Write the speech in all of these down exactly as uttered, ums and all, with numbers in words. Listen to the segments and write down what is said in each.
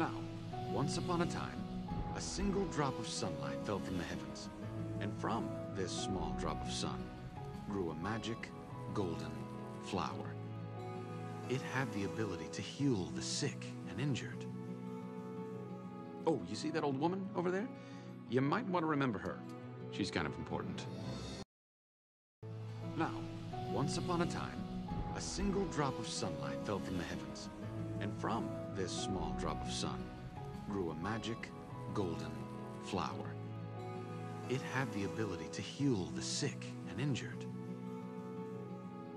Now, once upon a time, a single drop of sunlight fell from the heavens, and from this small drop of sun grew a magic, golden flower. It had the ability to heal the sick and injured. Oh, you see that old woman over there? You might want to remember her. She's kind of important. Now, once upon a time, a single drop of sunlight fell from the heavens, and from this small drop of sun grew a magic, golden flower. It had the ability to heal the sick and injured.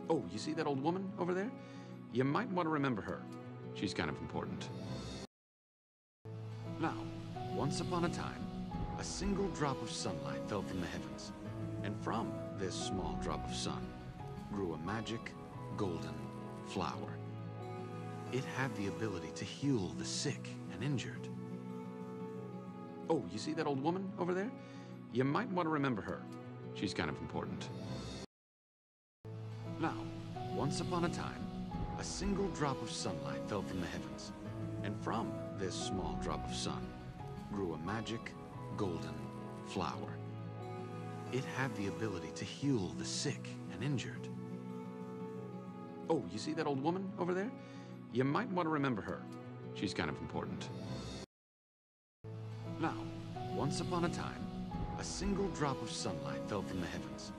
Oh, you see that old woman over there? You might want to remember her. She's kind of important. Now, once upon a time, a single drop of sunlight fell from the heavens, and from this small drop of sun grew a magic, golden flower. It had the ability to heal the sick and injured. Oh, you see that old woman over there? You might want to remember her. She's kind of important. Now, once upon a time, a single drop of sunlight fell from the heavens, and from this small drop of sun grew a magic, golden flower. It had the ability to heal the sick and injured. Oh, you see that old woman over there? You might want to remember her. She's kind of important. Now, once upon a time, a single drop of sunlight fell from the heavens,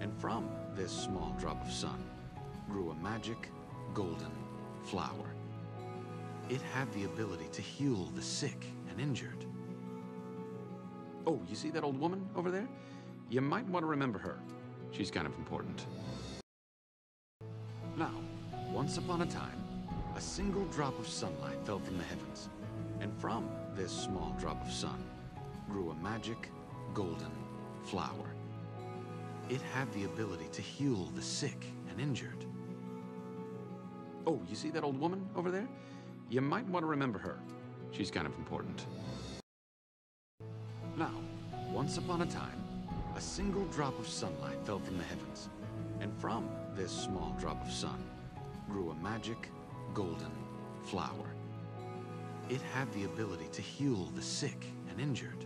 and from this small drop of sun grew a magic, golden flower. It had the ability to heal the sick and injured. Oh, you see that old woman over there? You might want to remember her. She's kind of important. Now, once upon a time, a single drop of sunlight fell from the heavens, and from this small drop of sun grew a magic, golden flower. It had the ability to heal the sick and injured. Oh, you see that old woman over there? You might want to remember her. She's kind of important. Now, once upon a time, a single drop of sunlight fell from the heavens, and from this small drop of sun grew a magic, golden flower. It had the ability to heal the sick and injured.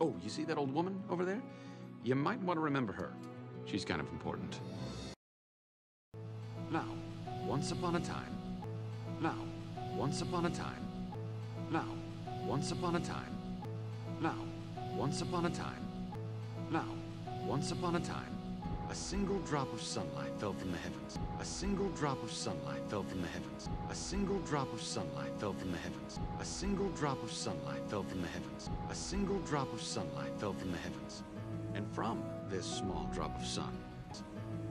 Oh, you see that old woman over there? You might want to remember her. She's kind of important. Now, once upon a time. Now, once upon a time. Now, once upon a time. Now, once upon a time. Now, once upon a time, a single drop of sunlight fell from the heavens. A single drop of sunlight fell from the heavens. A single drop of sunlight fell from the heavens. A single drop of sunlight fell from the heavens. A single drop of sunlight fell from the heavens. And from this small drop of sun.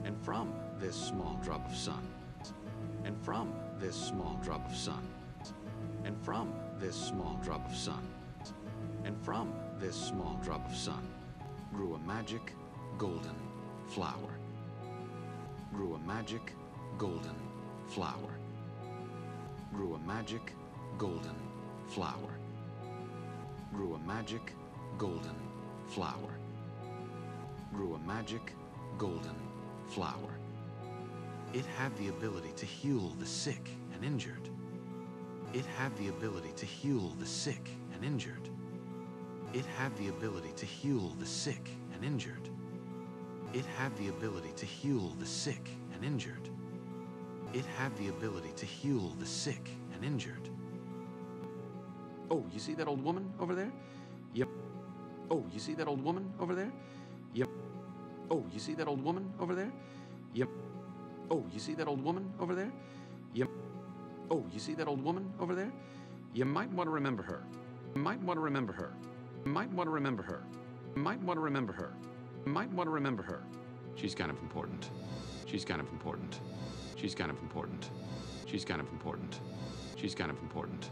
And from this small drop of sun. And from this small drop of sun. And from this small drop of sun. And from this small drop of sun grew a magic, golden flower. Grew a magic, golden flower. Grew a magic, golden flower. Grew a magic, golden flower. Grew a magic, golden flower. It had the ability to heal the sick and injured. It had the ability to heal the sick and injured. It had the ability to heal the sick and injured. It had the ability to heal the sick and injured. It had the ability to heal the sick and injured. Oh, you see that old woman over there? Yep. Oh, you see that old woman over there? Yep. Oh, you see that old woman over there? Yep. Oh, you see that old woman over there? Yep. Oh, you see that old woman over there? You might want to remember her. You might want to remember her. You might want to remember her. You might want to remember her. You might want to remember her. She's kind of important. She's kind of important. She's kind of important. She's kind of important. She's kind of important.